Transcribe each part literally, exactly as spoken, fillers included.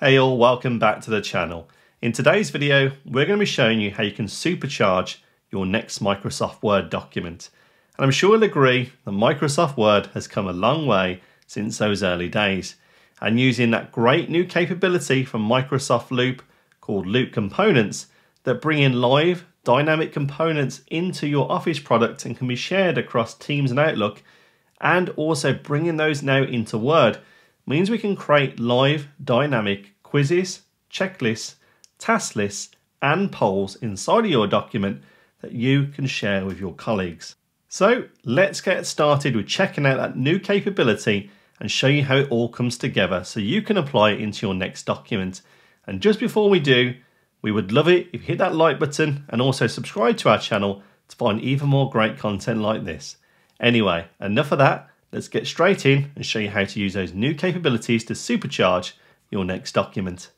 Hey all, welcome back to the channel. In today's video, we're going to be showing you how you can supercharge your next Microsoft Word document. And I'm sure you'll agree that Microsoft Word has come a long way since those early days. And using that great new capability from Microsoft Loop called Loop Components that bring in live, dynamic components into your Office product and can be shared across Teams and Outlook, and also bringing those now into Word, means we can create live, dynamic quizzes, checklists, task lists, and polls inside of your document that you can share with your colleagues. So let's get started with checking out that new capability and show you how it all comes together so you can apply it into your next document. And just before we do, we would love it if you hit that like button and also subscribe to our channel to find even more great content like this. Anyway, enough of that. Let's get straight in and show you how to use those new capabilities to supercharge your next document.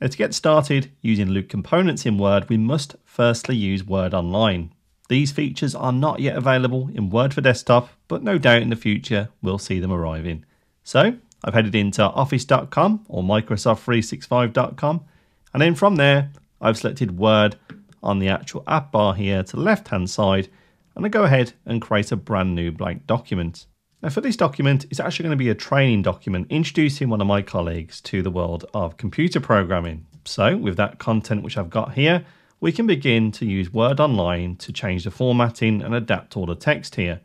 Now, to get started using Loop Components in Word, we must firstly use Word Online. These features are not yet available in Word for Desktop, but no doubt in the future we'll see them arriving. So I've headed into office dot com or Microsoft three sixty-five dot com, and then from there I've selected Word on the actual app bar here to the left hand side, and I go ahead and create a brand new blank document. Now for this document, it's actually going to be a training document introducing one of my colleagues to the world of computer programming. So with that content which I've got here, we can begin to use Word Online to change the formatting and adapt all the text here.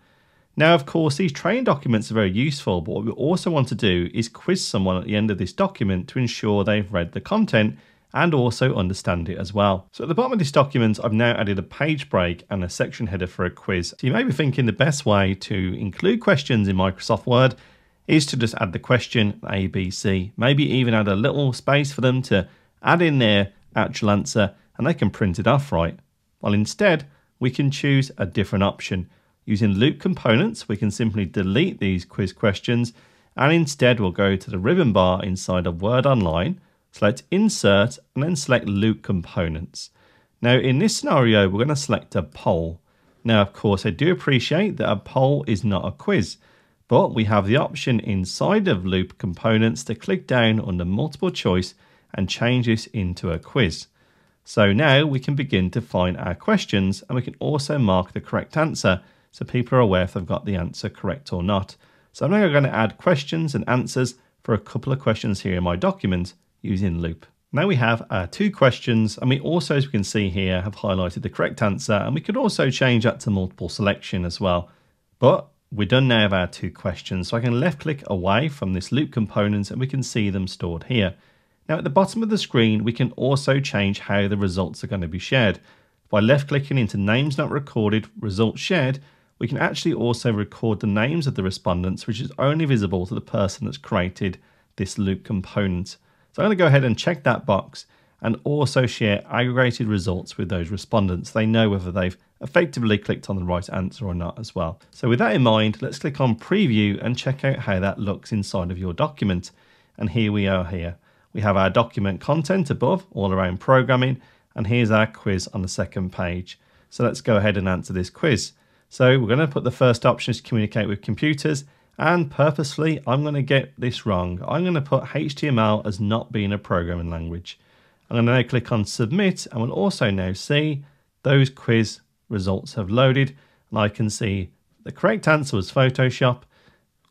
Now of course, these training documents are very useful, but what we also want to do is quiz someone at the end of this document to ensure they've read the content and also understand it as well. So at the bottom of this document, I've now added a page break and a section header for a quiz. So you may be thinking the best way to include questions in Microsoft Word is to just add the question A, B, C, maybe even add a little space for them to add in their actual answer and they can print it off right. Well, instead, we can choose a different option. Using Loop Components, we can simply delete these quiz questions, and instead we'll go to the ribbon bar inside of Word Online, select Insert, and then select Loop Components. Now in this scenario, we're going to select a poll. Now of course, I do appreciate that a poll is not a quiz, but we have the option inside of Loop Components to click down under multiple choice and change this into a quiz. So now we can begin to find our questions, and we can also mark the correct answer so people are aware if they've got the answer correct or not. So I'm now going to add questions and answers for a couple of questions here in my document using Loop. Now we have our two questions, and we also, as we can see here, have highlighted the correct answer, and we could also change that to multiple selection as well. But we're done now with our two questions, so I can left click away from this Loop Components and we can see them stored here. Now at the bottom of the screen, we can also change how the results are going to be shared. By left clicking into Names Not Recorded, Results Shared, we can actually also record the names of the respondents, which is only visible to the person that's created this Loop Component. So I'm going to go ahead and check that box and also share aggregated results with those respondents. They know whether they've effectively clicked on the right answer or not as well. So with that in mind, let's click on Preview and check out how that looks inside of your document. And here we are here. We have our document content above, all around programming, and here's our quiz on the second page. So let's go ahead and answer this quiz. So we're going to put the first option to communicate with computers, and purposefully, I'm going to get this wrong. I'm going to put H T M L as not being a programming language. I'm going to now click on Submit, and we'll also now see those quiz results have loaded. And I can see the correct answer was Photoshop.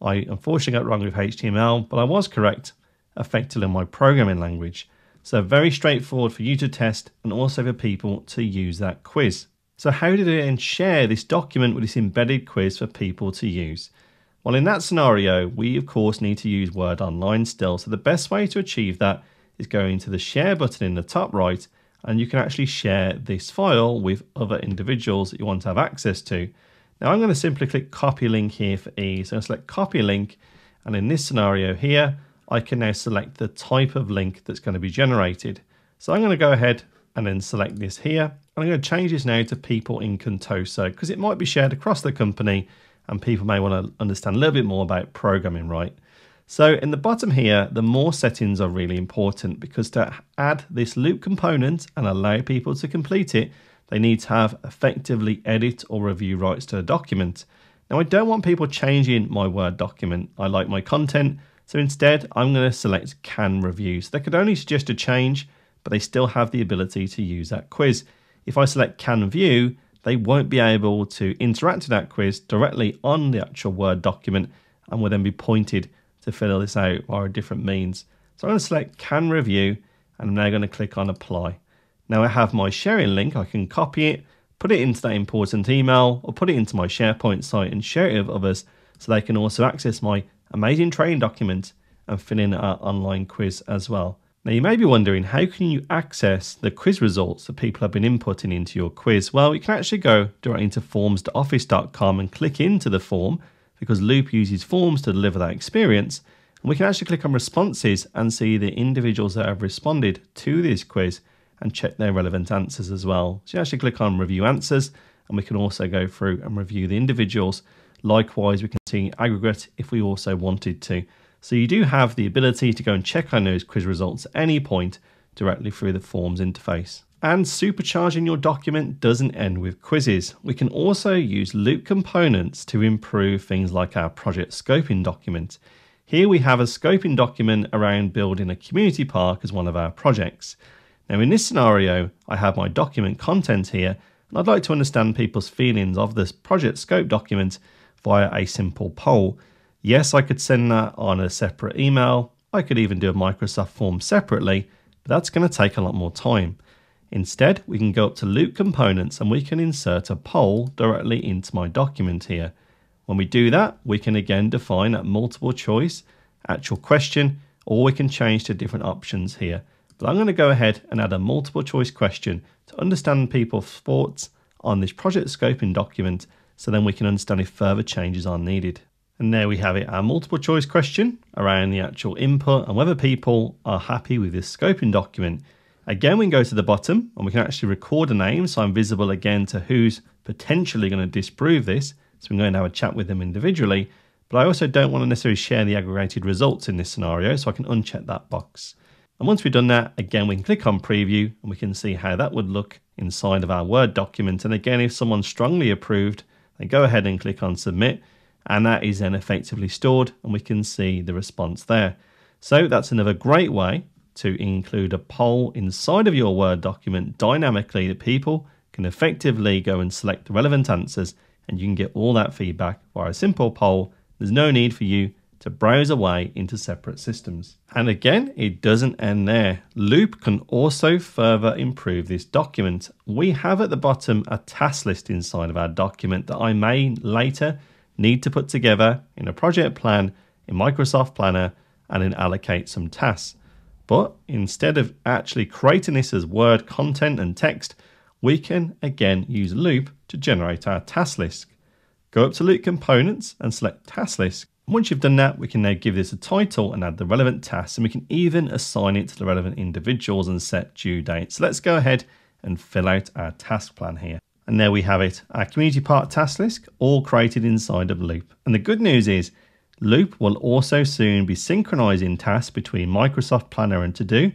I unfortunately got wrong with H T M L, but I was correct effectively in my programming language. So very straightforward for you to test and also for people to use that quiz. So how did I then share this document with this embedded quiz for people to use? Well, in that scenario, we of course need to use Word Online still. So the best way to achieve that is going to the share button in the top right, and you can actually share this file with other individuals that you want to have access to. Now I'm going to simply click copy link here for ease. So I'll select copy link. And in this scenario here, I can now select the type of link that's going to be generated. So I'm going to go ahead and then select this here. And I'm going to change this now to people in Contoso, because it might be shared across the company, and people may want to understand a little bit more about programming, right? So in the bottom here, the more settings are really important, because to add this Loop Component and allow people to complete it, they need to have effectively edit or review rights to a document. Now I don't want people changing my Word document. I like my content So instead, I'm going to select Can Review. So they could only suggest a change, but they still have the ability to use that quiz. If I select Can View, they won't be able to interact with that quiz directly on the actual Word document and will then be pointed to fill this out via a different means. So I'm going to select Can Review, and I'm now going to click on Apply. Now I have my sharing link. I can copy it, put it into that important email, or put it into my SharePoint site and share it with others so they can also access my amazing training document and fill in our online quiz as well. Now you may be wondering, how can you access the quiz results that people have been inputting into your quiz? Well, you can actually go directly into forms dot office dot com and click into the form, because Loop uses forms to deliver that experience. And we can actually click on responses and see the individuals that have responded to this quiz and check their relevant answers as well. So you actually click on review answers, and we can also go through and review the individuals. Likewise, we can see aggregate if we also wanted to. So you do have the ability to go and check on those quiz results at any point directly through the forms interface. And supercharging your document doesn't end with quizzes. We can also use Loop components to improve things like our project scoping document. Here we have a scoping document around building a community park as one of our projects. Now in this scenario, I have my document content here, and I'd like to understand people's feelings of this project scope document via a simple poll. Yes, I could send that on a separate email. I could even do a Microsoft form separately, but that's going to take a lot more time. Instead, we can go up to Loop components and we can insert a poll directly into my document here. When we do that, we can again define that multiple choice, actual question, or we can change to different options here. But I'm going to go ahead and add a multiple choice question to understand people's thoughts on this project scoping document, so then we can understand if further changes are needed. And there we have it, our multiple choice question around the actual input and whether people are happy with this scoping document. Again, we can go to the bottom and we can actually record a name, so I'm visible again to who's potentially going to disapprove this. So we're going to have a chat with them individually, but I also don't want to necessarily share the aggregated results in this scenario, so I can uncheck that box. And once we've done that, again, we can click on preview and we can see how that would look inside of our Word document. And again, if someone strongly approved, then go ahead and click on submit. And that is then effectively stored and we can see the response there. So that's another great way to include a poll inside of your Word document dynamically, that people can effectively go and select the relevant answers, and you can get all that feedback via a simple poll. There's no need for you to browse away into separate systems. And again, it doesn't end there. Loop can also further improve this document. We have at the bottom a task list inside of our document that I may later need to put together in a project plan, in Microsoft Planner, and then allocate some tasks. But instead of actually creating this as Word content and text, we can again use Loop to generate our task list. Go up to Loop components and select task list. Once you've done that, we can now give this a title and add the relevant tasks, and we can even assign it to the relevant individuals and set due dates. So let's go ahead and fill out our task plan here. And there we have it, our community park task list, all created inside of Loop. And the good news is Loop will also soon be synchronizing tasks between Microsoft Planner and To Do,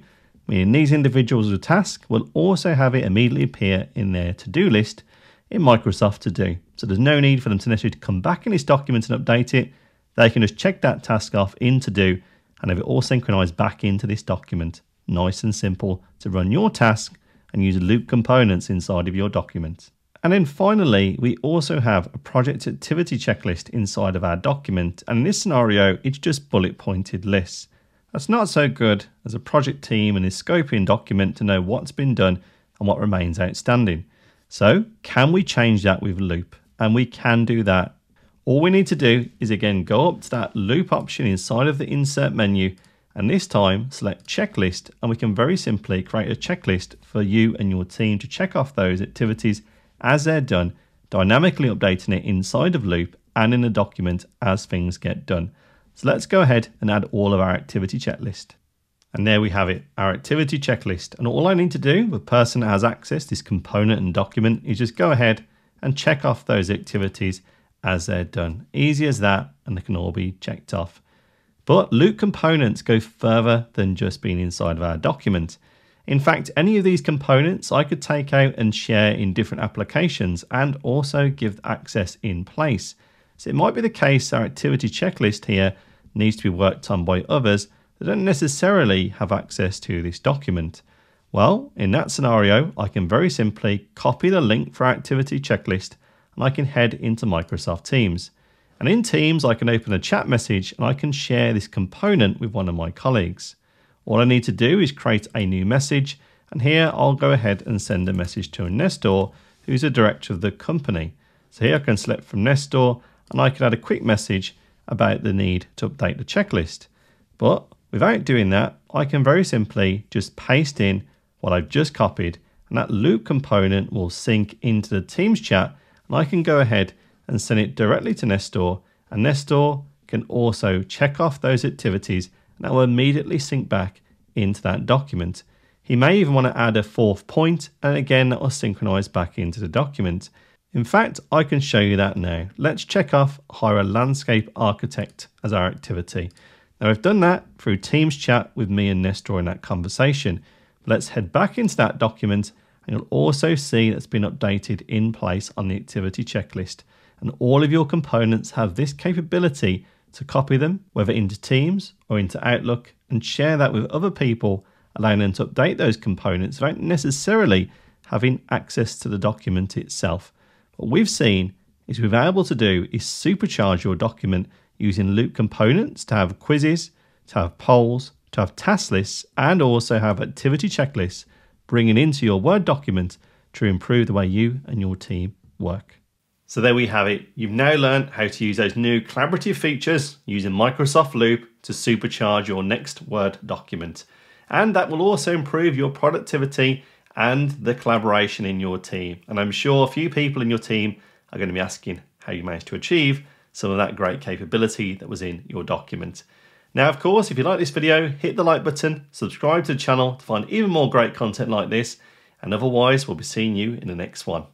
meaning these individuals with tasks will also have it immediately appear in their to-do list in Microsoft To Do. So there's no need for them to necessarily come back in this document and update it. They can just check that task off in To Do and have it all synchronized back into this document. Nice and simple to run your task and use Loop components inside of your document. And then finally, we also have a project activity checklist inside of our document. And in this scenario, it's just bullet pointed lists. That's not so good as a project team and a scoping document to know what's been done and what remains outstanding. So can we change that with Loop? And we can do that. All we need to do is again, go up to that Loop option inside of the insert menu, and this time select checklist, and we can very simply create a checklist for you and your team to check off those activities as they're done, dynamically updating it inside of Loop and in the document as things get done. So let's go ahead and add all of our activity checklist. And there we have it, our activity checklist. And all I need to do, the person that has access to this component and document, is just go ahead and check off those activities as they're done. Easy as that, and they can all be checked off. But Loop components go further than just being inside of our document. In fact, any of these components I could take out and share in different applications and also give access in place. So it might be the case our activity checklist here needs to be worked on by others that don't necessarily have access to this document. Well, in that scenario, I can very simply copy the link for activity checklist and I can head into Microsoft Teams. And in Teams, I can open a chat message and I can share this component with one of my colleagues. All I need to do is create a new message, and here I'll go ahead and send a message to Nestor, who's the director of the company. So here I can select from Nestor and I can add a quick message about the need to update the checklist. But without doing that, I can very simply just paste in what I've just copied, and that loop component will sync into the Teams chat, and I can go ahead and send it directly to Nestor, and Nestor can also check off those activities and that will immediately sync back into that document. He may even want to add a fourth point, and again that will synchronize back into the document. In fact, I can show you that now. Let's check off hire a landscape architect as our activity. Now I've done that through Teams chat with me and Nestor in that conversation. Let's head back into that document and you'll also see that's been updated in place on the activity checklist. And all of your components have this capability to copy them, whether into Teams or into Outlook, and share that with other people, allowing them to update those components without necessarily having access to the document itself. What we've seen is we've been able to do is supercharge your document using loop components to have quizzes, to have polls, to have task lists, and also have activity checklists, bringing into your Word document to improve the way you and your team work. So there we have it. You've now learned how to use those new collaborative features using Microsoft Loop to supercharge your next Word document. And that will also improve your productivity and the collaboration in your team. And I'm sure a few people in your team are going to be asking how you managed to achieve some of that great capability that was in your document. Now, of course, if you like this video, hit the like button, subscribe to the channel to find even more great content like this, and otherwise we'll be seeing you in the next one.